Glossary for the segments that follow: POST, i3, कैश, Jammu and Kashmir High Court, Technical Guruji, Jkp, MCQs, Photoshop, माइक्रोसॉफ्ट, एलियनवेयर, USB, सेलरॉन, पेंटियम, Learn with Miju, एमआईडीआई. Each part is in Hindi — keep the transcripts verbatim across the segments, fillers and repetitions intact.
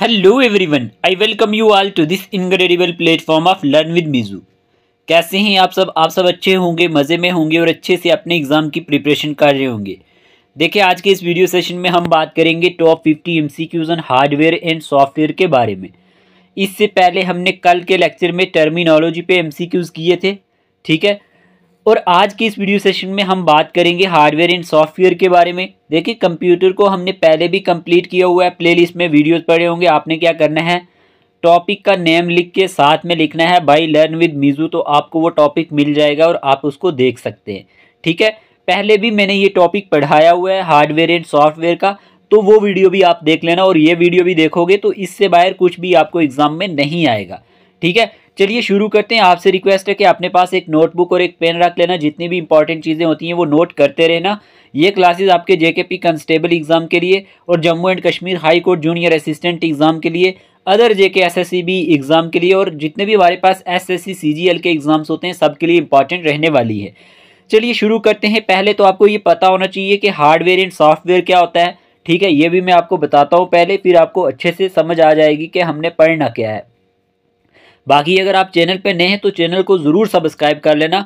Hello everyone, I welcome you all to this incredible platform of learn with Miju. कैसे हैं आप सब? आप सब अच्छे होंगे, मज़े में होंगे और अच्छे से अपने एग्ज़ाम की प्रिपरेशन कर रहे होंगे। देखिए, आज के इस वीडियो सेशन में हम बात करेंगे top fifty M C Qs on hardware and software के बारे में। इससे पहले हमने कल के लेक्चर में टर्मिनोलॉजी पे एम सी क्यूज़ किए थे, ठीक है। और आज के इस वीडियो सेशन में हम बात करेंगे हार्डवेयर एंड सॉफ्टवेयर के बारे में। देखिए, कंप्यूटर को हमने पहले भी कंप्लीट किया हुआ है, प्लेलिस्ट में वीडियोस पड़े होंगे। आपने क्या करना है, टॉपिक का नेम लिख के साथ में लिखना है बाय लर्न विद मिजू, तो आपको वो टॉपिक मिल जाएगा और आप उसको देख सकते हैं, ठीक है। पहले भी मैंने ये टॉपिक पढ़ाया हुआ है हार्डवेयर एंड सॉफ्टवेयर का, तो वो वीडियो भी आप देख लेना और ये वीडियो भी देखोगे, तो इससे बाहर कुछ भी आपको एग्ज़ाम में नहीं आएगा, ठीक है। चलिए शुरू करते हैं। आपसे रिक्वेस्ट है कि अपने पास एक नोटबुक और एक पेन रख लेना, जितनी भी इंपॉर्टेंट चीज़ें होती हैं वो नोट करते रहना। ये क्लासेस आपके जेकेपी कांस्टेबल एग्ज़ाम के लिए और Jammu and Kashmir high court junior assistant exam के लिए, other JK SSC B exam के लिए और जितने भी हमारे पास एसएससी सीजीएल के एग्ज़ाम्स होते हैं सब के लिए इंपॉर्टेंट रहने वाली है। चलिए शुरू करते हैं। पहले तो आपको ये पता होना चाहिए कि हार्डवेयर एंड सॉफ्टवेयर क्या होता है, ठीक है। ये भी मैं आपको बताता हूँ पहले, फिर आपको अच्छे से समझ आ जाएगी कि हमने पढ़ना क्या है। बाकी अगर आप चैनल पर नए हैं तो चैनल को ज़रूर सब्सक्राइब कर लेना,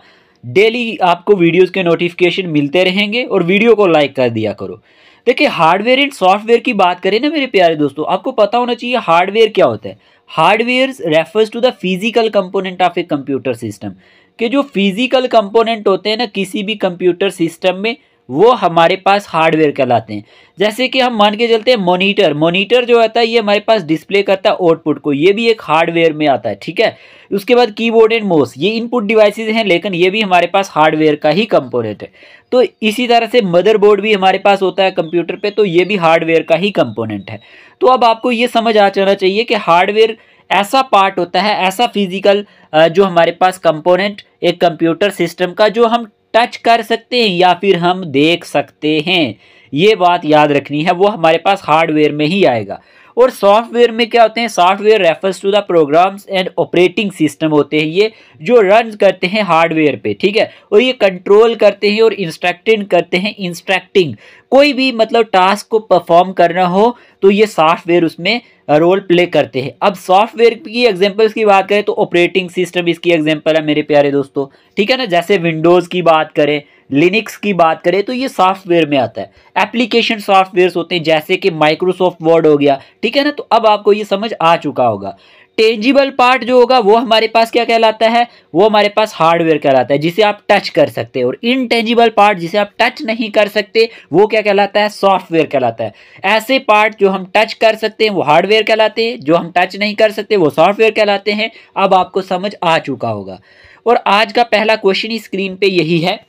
डेली आपको वीडियोस के नोटिफिकेशन मिलते रहेंगे और वीडियो को लाइक कर दिया करो। देखिए, हार्डवेयर एंड सॉफ्टवेयर की बात करें ना मेरे प्यारे दोस्तों, आपको पता होना चाहिए हार्डवेयर क्या होता है। Hardware refers to the physical component of a computer system, के जो फिजिकल कंपोनेंट होते हैं ना किसी भी कंप्यूटर सिस्टम में, वो हमारे पास हार्डवेयर कहलाते हैं। जैसे कि हम मान के चलते हैं मॉनिटर, मॉनिटर जो आता है ये हमारे पास डिस्प्ले करता है आउटपुट को, ये भी एक हार्डवेयर में आता है, ठीक है। उसके बाद कीबोर्ड एंड माउस, ये इनपुट डिवाइसेस हैं, लेकिन ये भी हमारे पास हार्डवेयर का ही कंपोनेंट है। तो इसी तरह से मदरबोर्ड भी हमारे पास होता है कंप्यूटर पे, तो ये भी हार्डवेयर का ही कंपोनेंट है। तो अब आपको ये समझ आ जाना चाहिए कि हार्डवेयर ऐसा पार्ट होता है, ऐसा फिजिकल जो हमारे पास कंपोनेंट एक कंप्यूटर सिस्टम का, जो हम टच कर सकते हैं या फिर हम देख सकते हैं, ये बात याद रखनी है। वो हमारे पास हार्डवेयर में ही आएगा। और सॉफ्टवेयर में क्या होते हैं, software refers to the programs and operating system होते हैं ये, जो रन करते हैं हार्डवेयर पे, ठीक है। और ये कंट्रोल करते हैं और इंस्ट्रक्टिंग करते हैं, इंस्ट्रक्टिंग कोई भी मतलब टास्क को परफॉर्म करना हो तो ये सॉफ्टवेयर उसमें रोल प्ले करते हैं। अब सॉफ्टवेयर की एग्जांपल्स की बात करें तो ऑपरेटिंग सिस्टम इसकी एग्जांपल है मेरे प्यारे दोस्तों, ठीक है ना। जैसे विंडोज़ की बात करें, लिनक्स की बात करें, तो ये सॉफ्टवेयर में आता है। एप्लीकेशन सॉफ्टवेयर्स होते हैं जैसे कि माइक्रोसॉफ्ट वर्ड हो गया, ठीक है ना। तो अब आपको ये समझ आ चुका होगा। टेंजिबल पार्ट जो होगा वो हमारे पास क्या कहलाता है, वो हमारे पास हार्डवेयर कहलाता है, जिसे आप टच कर सकते हैं। और इनटेंजिबल पार्ट जिसे आप टच नहीं कर सकते वो क्या कहलाता है, सॉफ्टवेयर कहलाता है। ऐसे पार्ट जो हम टच कर सकते हैं वो हार्डवेयर कहलाते हैं, जो हम टच नहीं कर सकते वो सॉफ्टवेयर कहलाते हैं। अब आपको समझ आ चुका होगा। और आज का पहला क्वेश्चन स्क्रीन पर यही है,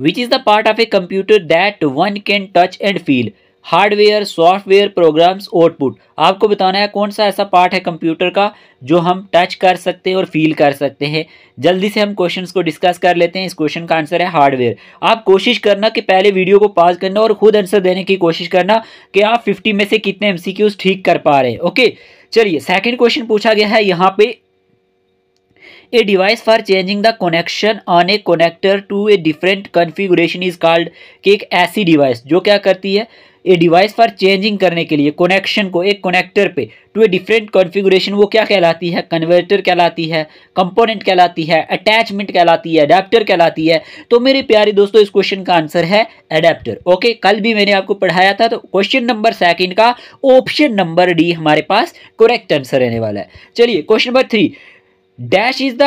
which is the part of a computer that one can touch and feel, hardware, software, programs, output. आपको बताना है कौन सा ऐसा पार्ट है कंप्यूटर का जो हम टच कर सकते हैं और फील कर सकते हैं। जल्दी से हम क्वेश्चंस को डिस्कस कर लेते हैं। इस क्वेश्चन का आंसर है हार्डवेयर। आप कोशिश करना कि पहले वीडियो को पॉज करना और खुद आंसर देने की कोशिश करना कि आप फिफ्टी में से कितने एमसीक्यूज ठीक कर पा रहे हैं, ओके। चलिए, सेकेंड क्वेश्चन पूछा गया है यहाँ पे, a device for changing the connection on a connector to a different configuration is called, कि एक ऐसी डिवाइस जो क्या करती है, ए डिवाइस फॉर चेंजिंग करने के लिए कनेक्शन को एक कनेक्टर पे टू ए डिफरेंट कॉन्फ़िगरेशन, वो क्या कहलाती है, कन्वर्टर कहलाती है, कंपोनेंट कहलाती है, अटैचमेंट कहलाती है, अडेप्टर कहलाती है। तो मेरे प्यारे दोस्तों इस क्वेश्चन का आंसर है अडेप्टर, ओके। कल भी मैंने आपको पढ़ाया था। तो क्वेश्चन नंबर सेकेंड का ऑप्शन नंबर डी हमारे पास करेक्ट आंसर रहने वाला है। चलिए, question number three, dash is the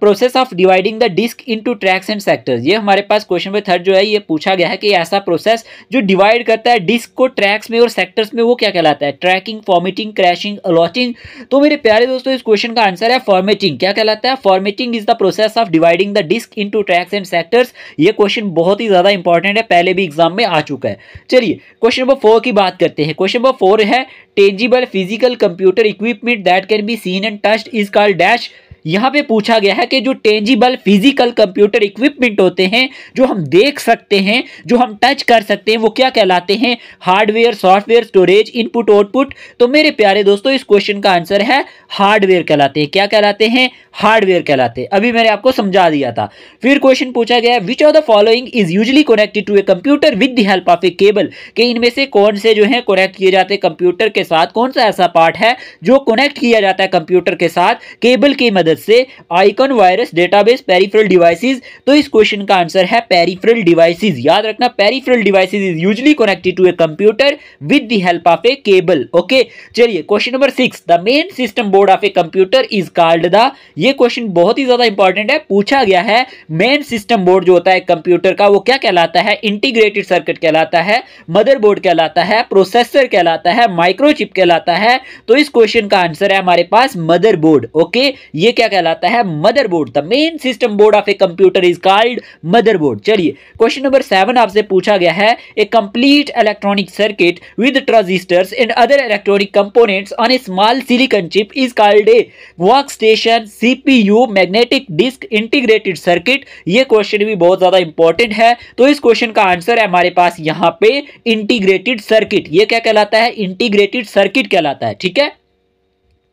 process of dividing the disk into tracks and sectors. ये हमारे पास क्वेश्चन नंबर थर्ड जो है ये पूछा गया है कि ऐसा प्रोसेस जो डिवाइड करता है डिस्क को ट्रैक्स में और सेक्टर्स में वो क्या कहलाता है, ट्रैकिंग, फॉर्मेटिंग, क्रैशिंग, अलॉटिंग। तो मेरे प्यारे दोस्तों इस क्वेश्चन का आंसर है फॉर्मेटिंग। क्या कहलाता है, formatting is the process of dividing the disk into tracks and sectors. ये क्वेश्चन बहुत ही ज्यादा इंपॉर्टेंट है, पहले भी एग्जाम में आ चुका है। चलिए, क्वेश्चन नंबर फोर की बात करते हैं। क्वेश्चन नंबर फोर है, tangible physical computer equipment that can be seen and touched is called dash, यहाँ पे पूछा गया है कि जो टेंजिबल फिजिकल कंप्यूटर इक्विपमेंट होते हैं, जो हम देख सकते हैं, जो हम टच कर सकते हैं, वो क्या कहलाते हैं? Hardware, software, storage, input, output. तो मेरे प्यारे दोस्तों, इस क्वेश्चन का आंसर है हार्डवेयर कहलाते हैं। क्या कहलाते हैं? हार्डवेयर कहलाते हैं। अभी मैंने आपको समझा दिया था। फिर क्वेश्चन पूछा गया है which of the following is usually connected to a computer with the help of a cable. कि इनमें से कौन से जो है कनेक्ट किए जाते हैं कंप्यूटर के साथ, कौन सा ऐसा पार्ट है जो कनेक्ट किया जाता है कंप्यूटर के साथ केबल की मदद से? Icon, virus, database, peripheral devices. तो इस क्वेश्चन का आंसर है पेरिफेरल डिवाइसेस। याद रखना, peripheral devices is usually connected to a computer with the help of a cable. Okay, चलिए question number six, the main system board of a computer is called the. ये क्वेश्चन बहुत ही ज्यादा इंपॉर्टेंट है, पूछा गया है मेन सिस्टम बोर्ड जो होता है कंप्यूटर का वो क्या कहलाता है? इंटीग्रेटेड सर्किट कहलाता है, मदरबोर्ड कहलाता है, प्रोसेसर कहलाता है, माइक्रोचिप कहलाता है। तो इस क्वेश्चन का आंसर है हमारे पास मदरबोर्ड। ओके, ये क्या कहलाता है? Motherboard. The main system board of a computer is called motherboard. चलिए क्वेश्चन नंबर सेवन आपसे पूछा गया है a complete electronic circuit with transistors and other electronic components on a small silicon chip is called a workstation, CPU, magnetic disk, integrated circuit. ये क्वेश्चन भी बहुत ज्यादा इंपॉर्टेंट है। तो इस क्वेश्चन का आंसर है हमारे पास यहाँ पे इंटीग्रेटेड सर्किट। ये क्या कहलाता है? इंटीग्रेटेड सर्किट कहलाता है। ठीक है,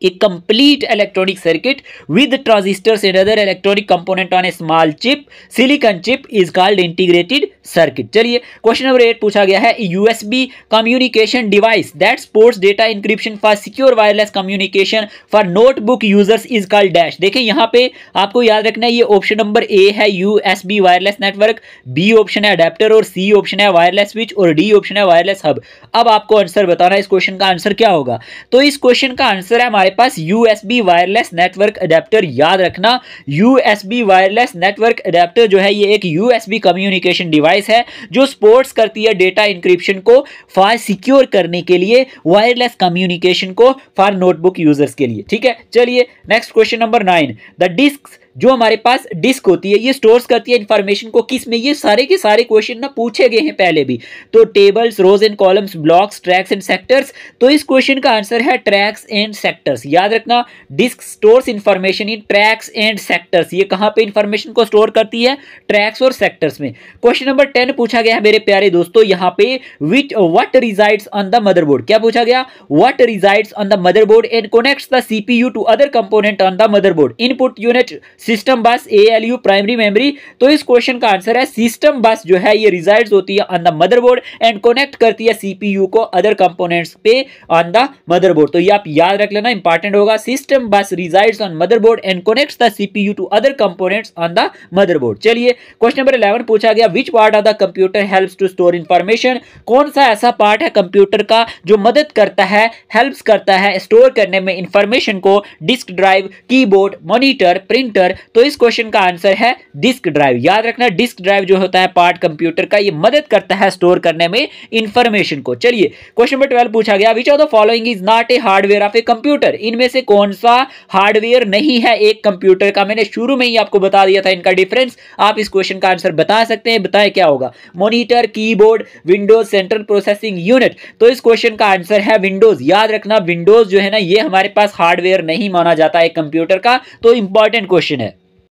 एक complete electronic circuit with transistors and other electronic component on a small chip, silicon chip is called integrated circuit. चलिए क्वेश्चन नंबर एट पूछा गया है USB communication device that supports data encryption for secure wireless communication for notebook users is called dash. देखिए यहाँ पे आपको याद रखना है, ये ऑप्शन नंबर ए है USB wireless network, B option है अडेप्टर, और सी ऑप्शन है वायरलेस स्विच, और डी ऑप्शन है वायरलेस हब। अब आपको आंसर बताना इस क्वेश्चन का आंसर क्या होगा। तो इस क्वेश्चन का आंसर है हमारे पास यूएसबी वायरलेस नेटवर्क अडेप्टर। याद रखना, यूएसबी वायरलेस नेटवर्क अडेप्टर जो है ये एक यूएसबी कम्युनिकेशन डिवाइस है जो सपोर्ट्स करती है डेटा इंक्रिप्शन को फॉर सिक्योर करने के लिए, वायरलेस कम्युनिकेशन को फॉर नोटबुक यूजर्स के लिए। ठीक है, चलिए next question number nine, the disk जो हमारे पास डिस्क होती है ये स्टोर्स करती है इंफॉर्मेशन को किस में? ये सारे के सारे क्वेश्चन ना पूछे गए हैं पहले भी। तो tables, rows and columns, blocks, tracks and sectors. तो इस क्वेश्चन का आंसर है ट्रैक्स एंड सेक्टर्स। याद रखना, disk stores information in tracks and sectors. ये कहाँ पे इंफॉर्मेशन को स्टोर करती है? ट्रैक्स और सेक्टर्स में। क्वेश्चन नंबर टेन पूछा गया है मेरे प्यारे दोस्तों यहाँ पे which what resides on the motherboard. क्या पूछा गया? What resides on the motherboard and connects the CPU to other component on the motherboard. Input unit, system bus, ALU, primary memory. तो इस क्वेश्चन का आंसर है सिस्टम बस जो है ये रिजाइड्स होती है on the motherboard and connect करती है सीपीयू को अदर कंपोनेंट्स पे ऑन द मदरबोर्ड। तो ये आप याद रख लेना, इंपॉर्टेंट होगा। System bus resides on motherboard and connects the CPU to other components on the motherboard. चलिए क्वेश्चन नंबर इलेवन पूछा गया which part of the computer helps to store information. कौन सा ऐसा पार्ट है कंप्यूटर का जो मदद करता है, हेल्प्स करता है स्टोर करने में इंफॉर्मेशन को? Disk drive, keyboard, monitor, printer. तो इस क्वेश्चन का आंसर है डिस्क ड्राइव। याद रखना, डिस्क ड्राइव जो होता है पार्ट कंप्यूटर का, ये मदद करता है स्टोर करने में इंफॉर्मेशन को। चलिए क्वेश्चन नंबर ट्वेल्व पूछा गया which of the following is not a hardware of a computer. इनमें से कौन सा हार्डवेयर नहीं है एक कंप्यूटर का? मैंने शुरू में ही आपको बता दिया था इनका डिफरेंस। आप इस क्वेश्चन का आंसर बता सकते हैं, बताएं क्या होगा? Monitor, keyboard, Windows, central processing unit. तो इस क्वेश्चन का आंसर है विंडोज। याद रखना, विंडोज जो है ना ये हमारे पास हार्डवेयर नहीं माना जाता है कंप्यूटर का। तो इंपॉर्टेंट क्वेश्चन है।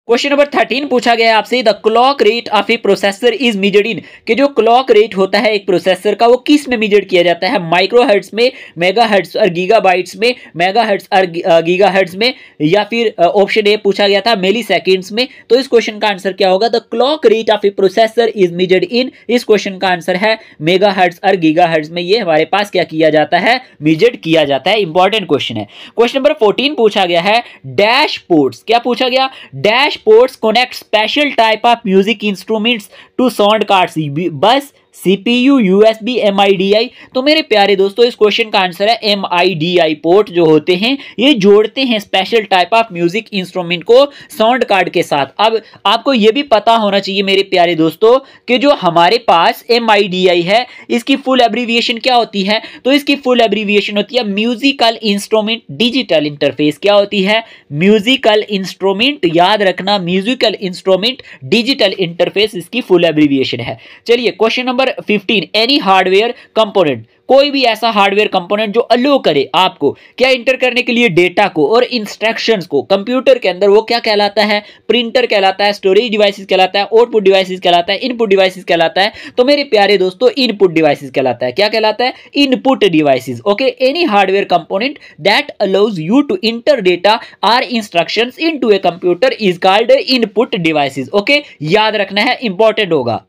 क्वेश्चन नंबर थर्टीन पूछा गया है आपसे the clock rate of a processor is measured in. कि जो क्लॉक रेट होता है एक प्रोसेसर का वो किस में मेजर किया जाता है? माइक्रोहर्ट्ज में, मेगाहर्ट्ज और गीगाबाइट्स में, मेगाहर्ट्ज और गीगाहर्ट्ज में, या फिर ऑप्शन ए पूछा गया था मिलीसेकंड्स में। तो इस क्वेश्चन का आंसर क्या होगा? The clock rate of a processor is measured in. इस क्वेश्चन का आंसर है मेगाहर्ट्ज और गीगाहर्ट्ज में ये हमारे पास क्या किया जाता है? मेजर किया जाता है। इंपॉर्टेंट क्वेश्चन है। क्वेश्चन नंबर फोर्टीन पूछा गया है डैश पोर्ट्स। क्या पूछा गया? Dash ports connect special type of music instruments to sound cards, bus, CPU, USB, एमआईडीआई। तो मेरे प्यारे दोस्तों इस क्वेश्चन का आंसर है एमआईडीआई पोर्ट जो होते हैं ये जोड़ते हैं special type of music instrument को साउंड कार्ड के साथ। अब आपको ये भी पता होना चाहिए मेरे प्यारे दोस्तों कि जो हमारे पास एमआईडीआई है इसकी फुल एब्रीविएशन क्या होती है? तो इसकी फुल एब्रीविएशन होती है म्यूजिकल इंस्ट्रूमेंट डिजिटल इंटरफेस। क्या होती है? Musical instrument. याद रखना, म्यूजिकल इंस्ट्रूमेंट डिजिटल इंटरफेस इसकी फुल एब्रीविएशन है। चलिए question number number fifteen, any hardware component, कोई भी ऐसा हार्डवेयर कंपोनेंट जो अलो करे आपको क्या इंटर करने के लिए डेटा को और इंस्ट्रक्शंस को कंप्यूटर के अंदर, वो क्या कहलाता है, प्रिंटर कहलाता है, स्टोरेज डिवाइसेस कहलाता है, आउटपुट डिवाइसेस कहलाता है, इनपुट डिवाइसेस कहलाता है। तो मेरे प्यारे दोस्तों इनपुट डिवाइसेस कहलाता है, क्या कहलाता है, input devices. Okay, any hardware component that allows you to enter data or instructions into a computer is called input devices. Okay, याद रखना है, इंपॉर्टेंट होगा।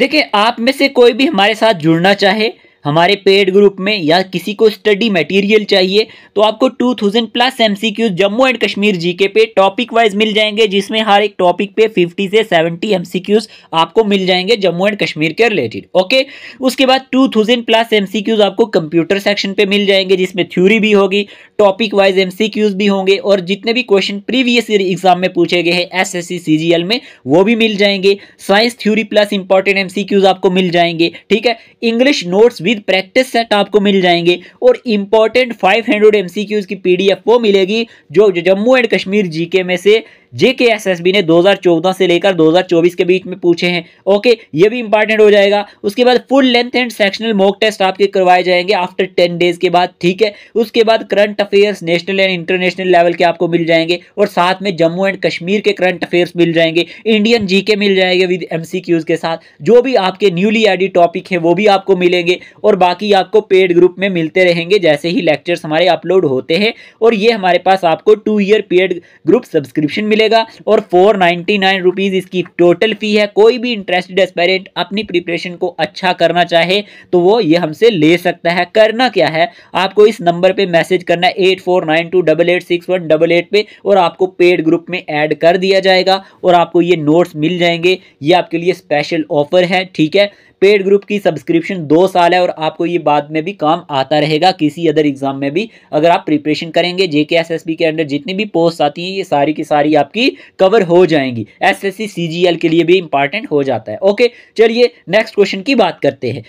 देखिए, आप में से कोई भी हमारे साथ जुड़ना चाहे हमारे पेड ग्रुप में, या किसी को स्टडी मटेरियल चाहिए, तो आपको two thousand plus MCQs Jammu and Kashmir GK पे टॉपिक वाइज मिल जाएंगे, जिसमें हर एक टॉपिक पे फिफ्टी से सेवेंटी एमसीक्यूज आपको मिल जाएंगे जम्मू एंड कश्मीर के रिलेटेड। ओके, उसके बाद टू थाउज़ेंड प्लस एमसीक्यूज आपको कंप्यूटर सेक्शन पे मिल जाएंगे, जिसमें थ्योरी भी होगी, टॉपिक वाइज एमसीक्यूज भी होंगे, और जितने भी क्वेश्चन प्रीवियस ईयर एग्जाम में पूछे गए हैं एसएससी सीजीएल में वो भी मिल जाएंगे। Science theory plus important MCQs आपको मिल जाएंगे, ठीक है। इंग्लिश नोट्स भी प्रैक्टिस सेट आपको मिल जाएंगे, और इंपॉर्टेंट फाइव हंड्रेड एमसीक्यूज की पीडीएफ वो मिलेगी जो जम्मू एंड कश्मीर जीके में से जेके एसएसबी ने दो हज़ार चौदह से लेकर दो हज़ार चौबीस के बीच में पूछे हैं। ओके, ये भी इंपॉर्टेंट हो जाएगा। उसके बाद full length and sectional mock test आपके करवाए जाएंगे आफ्टर टेन डेज के बाद, ठीक है। उसके बाद current affairs national and international level के आपको मिल जाएंगे, और साथ में जम्मू एंड कश्मीर के करंट अफेयर्स मिल जाएंगे, इंडियन जीके मिल जाएंगे विद एमसीक्यूज के साथ, जो भी आपके न्यूली एडेड टॉपिक है वो भी आपको मिलेंगे, और बाकी आपको पेड ग्रुप में मिलते रहेंगे जैसे ही लेक्चर्स हमारे अपलोड होते हैं। और ये हमारे पास आपको two year paid group subscription मिलेगा, और फोर नाइन्टी नाइन रुपीज इसकी टोटल फी है। कोई भी इंटरेस्टेड एस्पायरेंट अपनी प्रिपरेशन को अच्छा करना चाहे तो वो ये हमसे ले सकता है। करना क्या है, आपको इस नंबर पे मैसेज करना है eight four nine two double eight six one double eight पे, और आपको पेड ग्रुप में ऐड कर दिया जाएगा, और आपको ये नोट्स मिल जाएंगे। ये आपके लिए स्पेशल ऑफर है, ठीक है। पेड ग्रुप की सब्सक्रिप्शन दो साल है, और आपको ये बाद में भी काम आता रहेगा किसी अदर एग्जाम में भी। अगर आप प्रिपरेशन करेंगे जेके एसएसबी के अंदर जितनी भी पोस्ट आती हैं ये सारी की सारी आपकी कवर हो जाएंगी, एसएससी सीजीएल के लिए भी इंपॉर्टेंट हो जाता है। ओके, चलिए नेक्स्ट क्वेश्चन की बात करते हैं।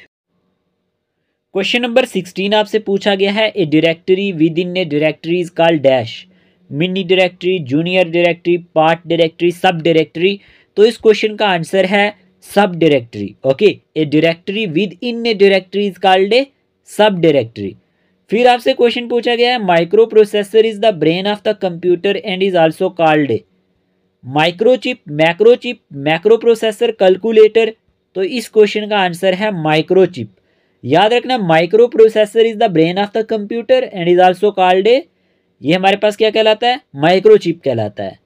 क्वेश्चन नंबर सिक्सटीन आपसे पूछा गया है, a directory within a directory is called dash, mini directory, junior directory, part directory, सब डायरेक्टरी। तो इस क्वेश्चन का आंसर है सब directory. Okay, a directory within a directory is called a सब डायरेक्टरी। फिर आपसे क्वेश्चन पूछा गया है, micro processor is the brain of the computer and is also called a microchip, macrochip, macro processor, calculator. तो इस क्वेश्चन का आंसर है माइक्रोचिप। याद रखना, micro processor is the brain of the computer and is also called a, ये हमारे पास क्या कहलाता है, माइक्रोचिप कहलाता है।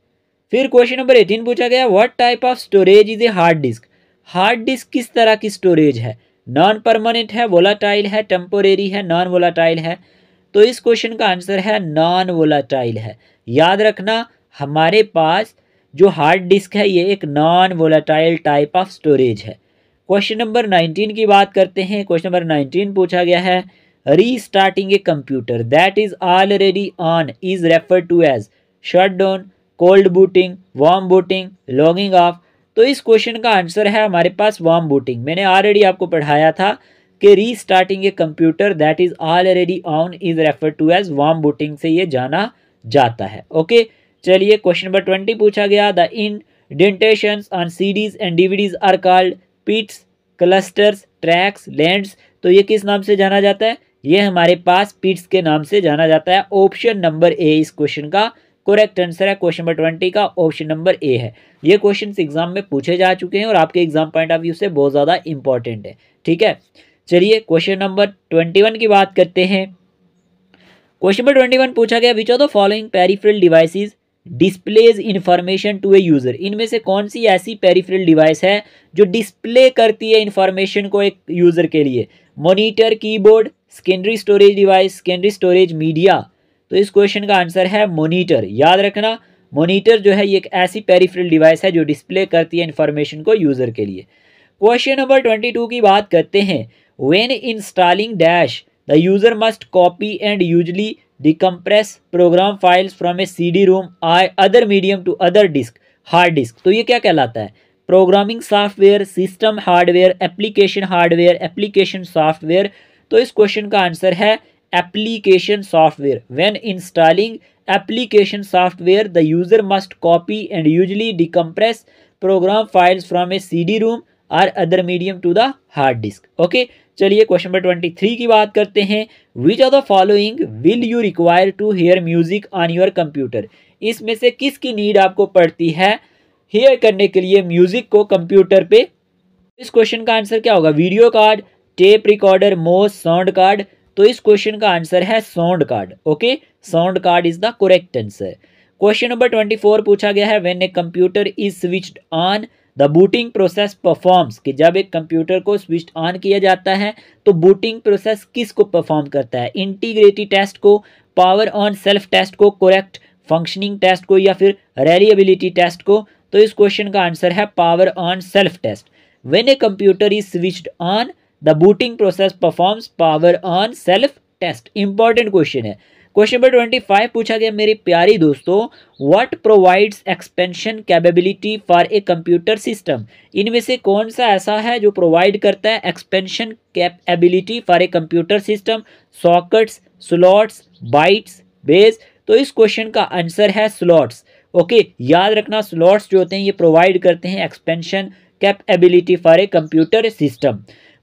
फिर क्वेश्चन नंबर एटीन पूछा गया, what type of storage is a hard disk. Hard disk किस तरह की स्टोरेज है, नॉन परमानेंट है, वोलाटाइल है, टेम्पोरेरी है, नॉन वोलाटाइल है। तो इस क्वेश्चन का आंसर है नॉन वोलाटाइल है। याद रखना, हमारे पास जो हार्ड डिस्क है ये एक non volatile type of storage है। क्वेश्चन नंबर नाइनटीन की बात करते हैं। क्वेश्चन नंबर नाइनटीन पूछा गया है, restarting a computer that is already on is referred to as shut down, cold booting, warm booting, logging off. तो इस क्वेश्चन का आंसर है हमारे पास वार्म बूटिंग। मैंने ऑलरेडी आपको पढ़ाया था कि restarting a computer that is already on is referred to as warm booting, से ये जाना जाता है। ओके, चलिए क्वेश्चन नंबर ट्वेंटी पूछा गया, the indentations on CDs and DVDs are called pits, clusters, tracks, lands. तो ये किस नाम से जाना जाता है, ये हमारे पास पिट्स के नाम से जाना जाता है। ऑप्शन नंबर ए इस क्वेश्चन का करेक्ट आंसर है। क्वेश्चन नंबर ट्वेंटी का ऑप्शन नंबर ए है। ये क्वेश्चंस एग्जाम में पूछे जा चुके हैं और आपके एग्जाम पॉइंट ऑफ व्यू से बहुत ज़्यादा इंपॉर्टेंट है, ठीक है। चलिए क्वेश्चन नंबर ट्वेंटी वन की बात करते हैं। क्वेश्चन नंबर ट्वेंटी वन पूछा गया, which of the following peripheral devices displays information to a user. इनमें से कौन सी ऐसी पेरिफेरल डिवाइस है जो डिस्प्ले करती है इन्फॉर्मेशन को एक यूज़र के लिए, monitor, keyboard, secondary storage device, secondary storage media. तो इस क्वेश्चन का आंसर है मॉनिटर। याद रखना, मॉनिटर जो है ये एक ऐसी पेरिफेरल डिवाइस है जो डिस्प्ले करती है इन्फॉर्मेशन को यूज़र के लिए। क्वेश्चन नंबर ट्वेंटी टू की बात करते हैं, when installing dash the user must copy and usually decompress program files from a CD ROM or other medium to other disk, hard disk. तो ये क्या कहलाता है, programming software, system hardware, application hardware, application software. तो इस क्वेश्चन का आंसर है application software. When installing application software, the user must copy and usually decompress program files from a C D-ROM or other medium to the hard disk. Okay, चलिए क्वेश्चन नंबर ट्वेंटी थ्री की बात करते हैं। Which of the following will you require to hear music on your computer. इसमें से किसकी नीड आपको पड़ती है हेयर करने के लिए म्यूजिक को कंप्यूटर पे। इस क्वेश्चन का आंसर क्या होगा, video card, tape recorder, mouse, sound card. तो इस क्वेश्चन का आंसर है sound card. Okay, sound card is the correct answer. Question number twenty four पूछा गया है, when a computer is switched on the booting process performs. कि जब एक कंप्यूटर को स्विच ऑन किया जाता है तो बूटिंग प्रोसेस किसको परफॉर्म करता है, इंटीग्रिटी टेस्ट को, पावर ऑन सेल्फ टेस्ट को, करेक्ट फंक्शनिंग टेस्ट को, या फिर रेलिएबिलिटी टेस्ट को। तो इस क्वेश्चन का आंसर है power on self test. When a computer is switched on the booting process performs power on self test. Important question है। क्वेश्चन नंबर ट्वेंटी फाइव पूछा गया, मेरे प्यारे दोस्तों, what provides expansion capability for a computer system. इनमें से कौन सा ऐसा है जो प्रोवाइड करता है expansion capability for a computer system, sockets, slots, bytes, bays. तो इस क्वेश्चन का आंसर है स्लॉट्स। ओके, याद रखना स्लॉट्स जो होते हैं ये प्रोवाइड करते हैं expansion capability for a computer system.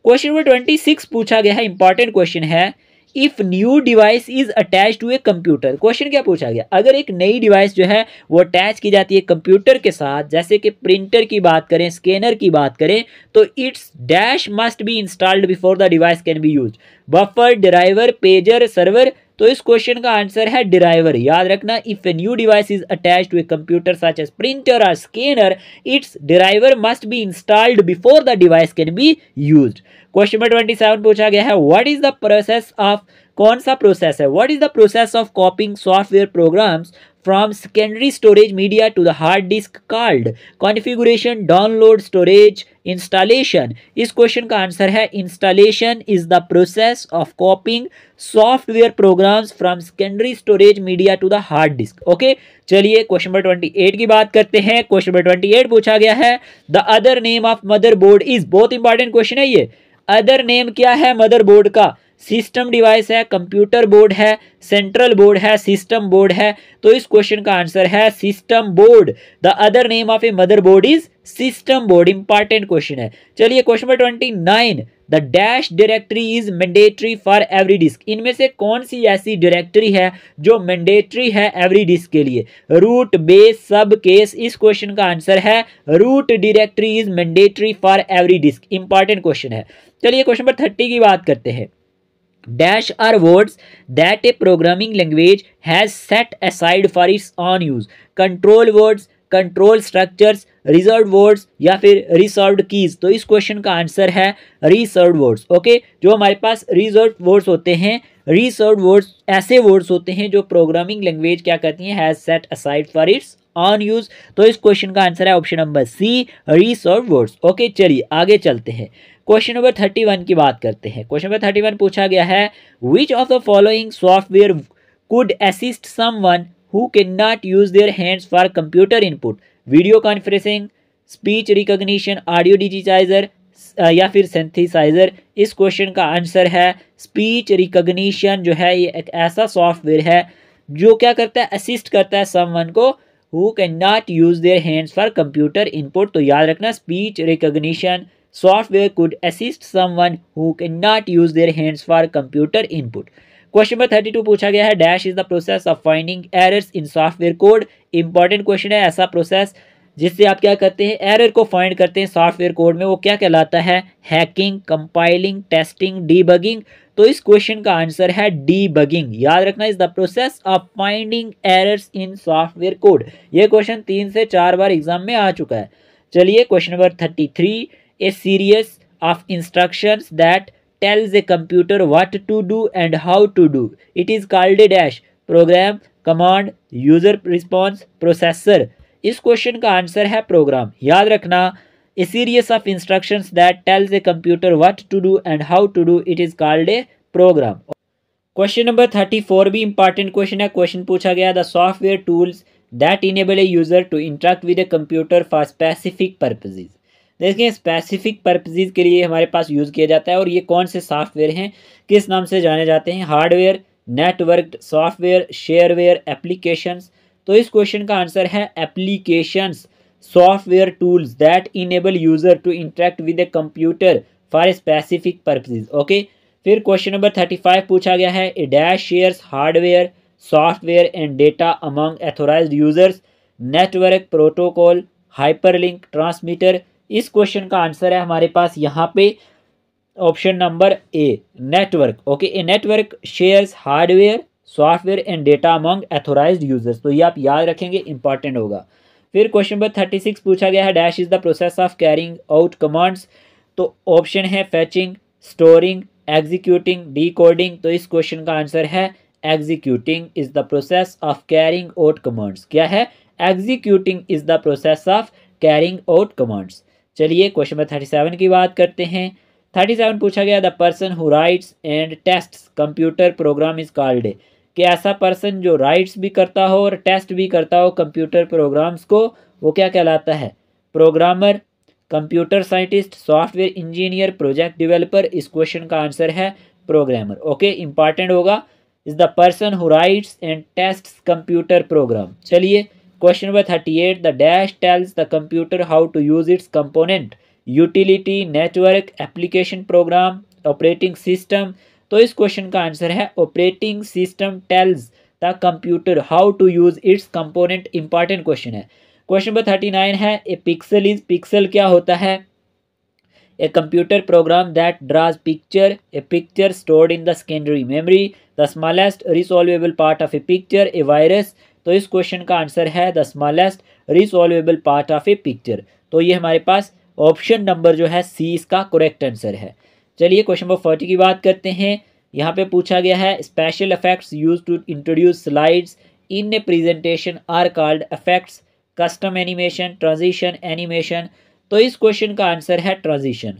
Question number twenty six पूछा गया है, इंपॉर्टेंट क्वेश्चन है, if new device is attach to a computer. Question क्या पूछा गया, अगर एक नई डिवाइस जो है वो अटैच की जाती है कंप्यूटर के साथ, जैसे कि प्रिंटर की बात करें, स्कैनर की बात करें, तो its dash must be installed before the device can be use, buffer, driver, pager, server. तो इस क्वेश्चन का आंसर है ड्राइवर। याद रखना, if a new device is attach to a computer such as printer और scanner, its driver must be installed before the device can be use. Question number twenty seven पूछा गया है, what is the process of, कौन सा प्रोसेस है, what is the process of copying software programs from secondary storage media to the hard disk called, configuration, download, storage, installation. इस क्वेश्चन का आंसर है installation is the process of copying software programs from secondary storage media to the hard disk. Okay, चलिए क्वेश्चन नंबर ट्वेंटी एट की बात करते हैं। क्वेश्चन नंबर ट्वेंटी एट पूछा गया है, the other name of mother board is, बहुत इंपॉर्टेंट क्वेश्चन है ये। अदर नेम क्या है मदर बोर्ड का, सिस्टम डिवाइस है, कंप्यूटर बोर्ड है, सेंट्रल बोर्ड है, सिस्टम बोर्ड है। तो इस क्वेश्चन का आंसर है system board. The other name of a mother board is system board. Important question है। चलिए question number twenty nine, the dash directory is mandatory for every disk. इनमें से कौन सी ऐसी डायरेक्टरी है जो मैंडेटरी है एवरी डिस्क के लिए, रूट, बेस, सब, केस। इस क्वेश्चन का आंसर है root directory is mandatory for every disk. Important question है। चलिए क्वेश्चन नंबर थर्टी की बात करते हैं, dash are words that a programming language has set aside for its own use, control words, control structures, reserve words, या फिर रिजर्व कीज। तो इस क्वेश्चन का आंसर है रिजर्व वर्ड्स। ओके, जो हमारे पास रिजर्व वर्ड्स होते हैं, रिजर्व वर्ड्स ऐसे वर्ड्स होते हैं जो प्रोग्रामिंग लैंग्वेज क्या करती है, has set aside for its own use. तो इस क्वेश्चन का आंसर है option number C, reserve words. Okay, चलिए आगे चलते हैं। क्वेश्चन नंबर थर्टी वन की बात करते हैं। क्वेश्चन नंबर थर्टी वन पूछा गया है, which of the following software could assist someone who can not use their hands for computer input, video conferencing, speech recognition, audio digitizer, या फिर सिंथेसाइजर। इस क्वेश्चन का आंसर है स्पीच रिकॉग्निशन। जो है ये एक ऐसा सॉफ्टवेयर है जो क्या करता है, असिस्ट करता है समवन को who can not use their hands for computer input. तो याद रखना, speech recognition software could assist someone who can not use their hands for computer input. Question number thirty two पूछा गया है, dash is the process of finding errors in software code. Important question है, ऐसा प्रोसेस जिससे आप क्या करते हैं, एरर को फाइंड करते हैं सॉफ्टवेयर कोड में, वो क्या कहलाता है, हैकिंग, कंपाइलिंग, टेस्टिंग, डीबगिंग। तो इस क्वेश्चन का आंसर है डीबगिंग। याद रखना, is the process of finding errors in software code. ये क्वेश्चन तीन से चार बार एग्जाम में आ चुका है। चलिए question number thirty three, a series of instructions that tells a computer what to do and how to do, it is called a dash, program, command, user response, processor. इस क्वेश्चन का आंसर है प्रोग्राम। याद रखना, a series of instructions that tells a computer what to do and how to do, it is called a program. Question number thirty four भी इंपॉर्टेंट क्वेश्चन है। क्वेश्चन पूछा गया, the software tools that enable a user to interact with a computer for specific purposes. देखिए, स्पेसिफिक पर्पजेज के लिए हमारे पास यूज़ किया जाता है, और ये कौन से सॉफ्टवेयर हैं, किस नाम से जाने जाते हैं, hardware, network software, shareware, applications. तो इस क्वेश्चन का आंसर है applications. software tools that enable user to interact with a computer for specific purposes. Okay okay? फिर क्वेश्चन नंबर थर्टी फाइव पूछा गया है a dash shares hardware software and data among authorized users network protocol hyperlink transmitter. इस क्वेश्चन का आंसर है हमारे पास यहाँ पे option number A network. Okay a network shares hardware software and data among authorized users, तो ये आप याद रखेंगे, इंपॉर्टेंट होगा। फिर क्वेश्चन नंबर थर्टी सिक्स पूछा गया है dash is the process of carrying out commands, तो ऑप्शन है फेचिंग स्टोरिंग एग्जीक्यूटिंग डीकोडिंग, तो इस क्वेश्चन का आंसर है executing is the process of carrying out commands. क्या है? Executing is the process of carrying out commands. चलिए क्वेश्चन नंबर थर्टी सेवन की बात करते हैं। थर्टी सेवन पूछा गया the person who writes and tests computer program is called, कि ऐसा पर्सन जो राइट्स भी करता हो और टेस्ट भी करता हो कंप्यूटर प्रोग्राम्स को, वो क्या कहलाता है? Programmer computer scientist software engineer project developer. इस क्वेश्चन का आंसर है प्रोग्रामर। ओके इंपॉर्टेंट होगा is the person who writes and tests computer program. चलिए question number thirty eight the dash tells the computer how to use its component utility network application program operating system, तो इस क्वेश्चन का आंसर है operating system tells the computer how to use its component. Important question है। क्वेश्चन नंबर थर्टी नाइन है ए पिक्सल इज, पिक्सल क्या होता है? A computer program that draws picture a picture stored in the secondary memory the smallest resolvable part of a picture a virus, तो इस क्वेश्चन का आंसर है the smallest resolvable part of a picture. तो ये हमारे पास ऑप्शन नंबर जो है सी इसका करेक्ट आंसर है। चलिए क्वेश्चन नंबर फोर्टी की बात करते हैं। यहाँ पे पूछा गया है special effects use to introduce slides in a presentation are called effects custom animation transition animation, तो इस क्वेश्चन का आंसर है ट्रांजिशन।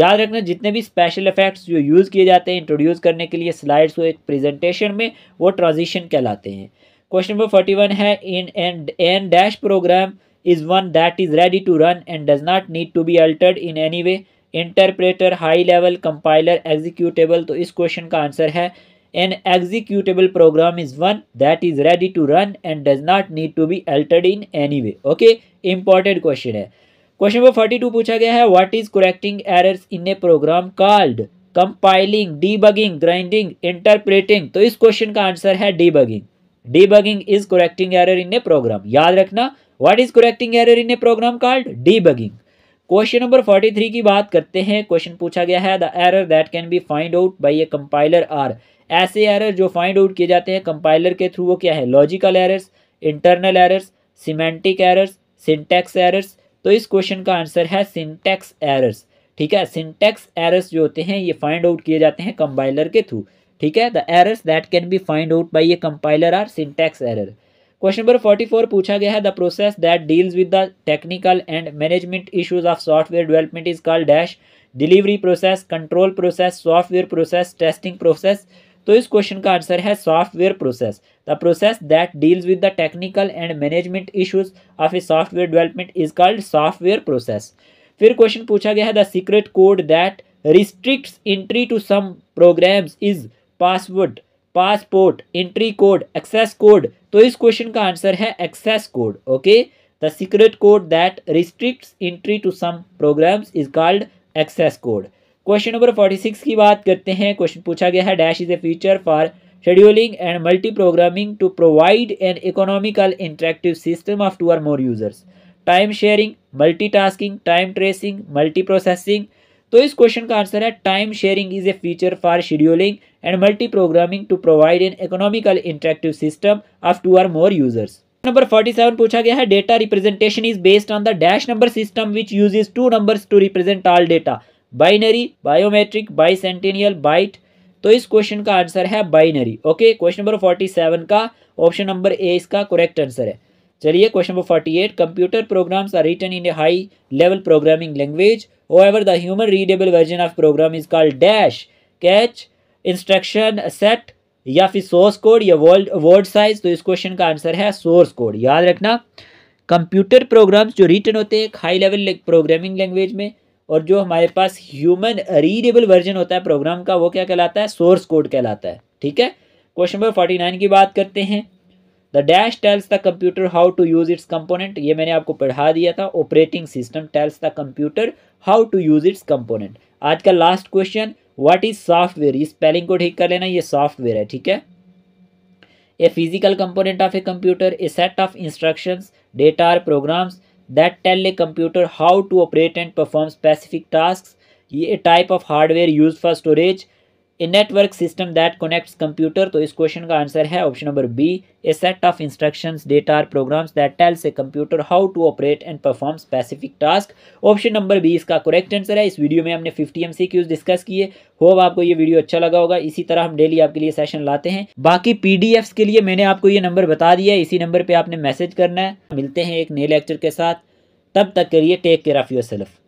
याद रखना जितने भी स्पेशल इफेक्ट्स जो यूज़ किए जाते हैं इंट्रोड्यूस करने के लिए स्लाइड्स को एक प्रेजेंटेशन में, वो ट्रांजिशन कहलाते हैं। क्वेश्चन नंबर फोर्टी वन है in and N dash program is one that is ready to run and does not need to be altered in any way interpreter high level compiler executable, तो इस क्वेश्चन का आंसर है an executable program is one that is ready to run and does not need to be altered in any way। okay important question है। क्वेश्चन नंबर फोर्टी टू पूछा गया है what is correcting errors in a program called compiling debugging grinding interpreting, तो इस क्वेश्चन का आंसर है debugging। debugging is correcting error in a program। याद रखना What is correcting error in a program called debugging। Question number forty three की बात करते हैं। क्वेश्चन पूछा गया है the error that can be find out by a compiler are, ऐसे एरर जो फाइंड आउट किए जाते हैं कंपाइलर के थ्रू, वो क्या है? Logical errors internal errors semantic errors syntax errors, तो इस क्वेश्चन का आंसर है सिंटैक्स एरर्स। ठीक है, सिंटैक्स एरर्स जो होते हैं ये फाइंड आउट किए जाते हैं कंपाइलर के थ्रू। ठीक है, the errors that can be find out by a compiler are syntax error. Question number forty four पूछा गया है the process that deals with the technical and management issues of software development is called dash delivery process control process software process testing process, तो इस क्वेश्चन का आंसर है software process. The process that deals with the technical and management issues of a software development is called software process. फिर क्वेश्चन पूछा गया है the secret code that restricts entry to some programs is password passport entry code access code, तो इस क्वेश्चन का आंसर है access code. Okay the secret code that restricts entry to some programs is called access code. Question number forty six की बात करते हैं। क्वेश्चन पूछा गया है dash is a feature for scheduling and multi programming to provide an economical interactive system of two or more users time sharing multi tasking time tracing multi processing, तो इस क्वेश्चन का आंसर है time sharing is a feature for scheduling and multi programming to provide an economical interactive system of two or more users. Number forty seven पूछा गया है data representation is based on the dash number system which uses two numbers to represent all data binary biometric bicentennial byte, तो इस क्वेश्चन का आंसर है binary. Okay question number forty seven का ऑप्शन नंबर ए इसका करेक्ट आंसर है। चलिए question number forty eight computer programs are written in a high level programming language however the human readable version of program is called dash catch instruction set या फिर सोर्स कोड या वर्ड वर्ड साइज, तो इस क्वेश्चन का आंसर है सोर्स कोड। याद रखना कंप्यूटर प्रोग्राम्स जो रिटन होते हैं हाई लेवल प्रोग्रामिंग लैंग्वेज में और जो हमारे पास ह्यूमन रीडेबल वर्जन होता है प्रोग्राम का, वो क्या कहलाता है? सोर्स कोड कहलाता है। ठीक है, क्वेश्चन नंबर फोर्टी नाइन की बात करते हैं। The dash tells the computer how to use its component, ये मैंने आपको पढ़ा दिया था। Operating system tells the computer how to use its component. आज का last question, what is software, इस स्पेलिंग को ठीक कर लेना, ये सॉफ्टवेयर है, ठीक है। A physical component of a computer, a set of instructions, data और programs that tell a computer how to operate and perform specific task, ये a type of hardware use for storage, a network system that connects computer. तो इस क्वेश्चन का आंसर है option number B, a set of instructions, data और programs that tells a computer how to operate and perform specific task. Option number B इसका करेक्ट आंसर है। इस वीडियो में हमने fifty M C Qs discuss किए, होप आपको ये वीडियो अच्छा लगा होगा। इसी तरह हम डेली आपके लिए सेशन लाते हैं। बाकी पीडीएफ्स के लिए मैंने आपको ये नंबर बता दिया है, इसी नंबर पर आपने मैसेज करना है। मिलते हैं एक नए लेक्चर के साथ, तब तक के लिए टेक केयर ऑफ योरसेल्फ।